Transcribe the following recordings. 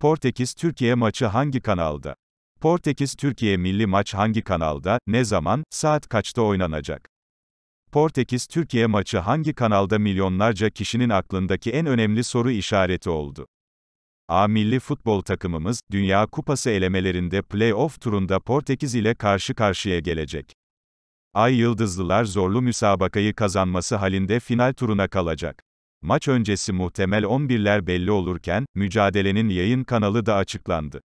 Portekiz-Türkiye maçı hangi kanalda? Portekiz-Türkiye milli maç hangi kanalda, ne zaman, saat kaçta oynanacak? Portekiz-Türkiye maçı hangi kanalda milyonlarca kişinin aklındaki en önemli soru işareti oldu. A milli futbol takımımız, Dünya Kupası elemelerinde play-off turunda Portekiz ile karşı karşıya gelecek. Ay Yıldızlılar zorlu müsabakayı kazanması halinde final turuna kalacak. Maç öncesi muhtemel 11'ler belli olurken, mücadelenin yayın kanalı da açıklandı.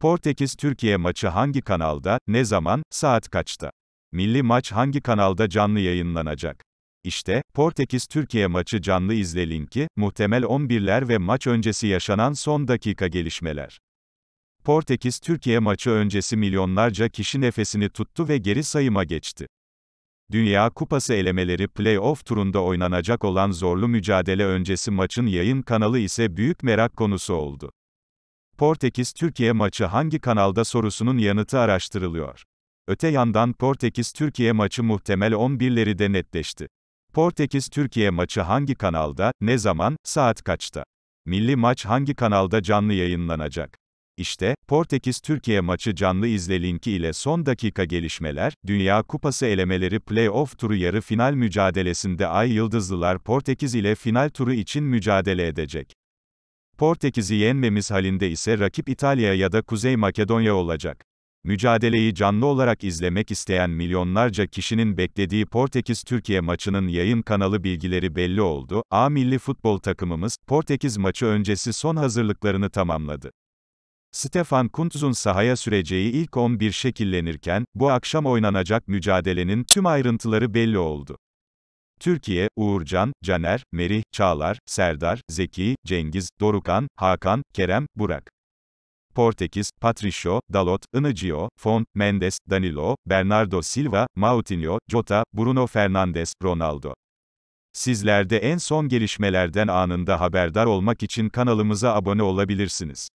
Portekiz-Türkiye maçı hangi kanalda, ne zaman, saat kaçta? Milli maç hangi kanalda canlı yayınlanacak? İşte, Portekiz-Türkiye maçı canlı izle linki, muhtemel 11'ler ve maç öncesi yaşanan son dakika gelişmeler. Portekiz-Türkiye maçı öncesi milyonlarca kişi nefesini tuttu ve geri sayıma geçti. Dünya Kupası elemeleri play-off turunda oynanacak olan zorlu mücadele öncesi maçın yayın kanalı ise büyük merak konusu oldu. Portekiz-Türkiye maçı hangi kanalda sorusunun yanıtı araştırılıyor. Öte yandan Portekiz-Türkiye maçı muhtemel 11'leri de netleşti. Portekiz-Türkiye maçı hangi kanalda, ne zaman, saat kaçta? Milli maç hangi kanalda canlı yayınlanacak? İşte, Portekiz-Türkiye maçı canlı izle linki ile son dakika gelişmeler, Dünya Kupası elemeleri play-off turu yarı final mücadelesinde Ay Yıldızlılar Portekiz ile final turu için mücadele edecek. Portekiz'i yenmemiz halinde ise rakip İtalya ya da Kuzey Makedonya olacak. Mücadeleyi canlı olarak izlemek isteyen milyonlarca kişinin beklediği Portekiz-Türkiye maçının yayın kanalı bilgileri belli oldu. A milli futbol takımımız, Portekiz maçı öncesi son hazırlıklarını tamamladı. Stefan Kuntz'un sahaya süreceği ilk 11 şekillenirken, bu akşam oynanacak mücadelenin tüm ayrıntıları belli oldu. Türkiye, Uğurcan, Caner, Meriç, Çağlar, Serdar, Zeki, Cengiz, Dorukan, Hakan, Kerem, Burak. Portekiz, Patricio, Dalot, Inácio, Fontes, Mendes, Danilo, Bernardo Silva, Moutinho, Jota, Bruno Fernandes, Ronaldo. Sizler de en son gelişmelerden anında haberdar olmak için kanalımıza abone olabilirsiniz.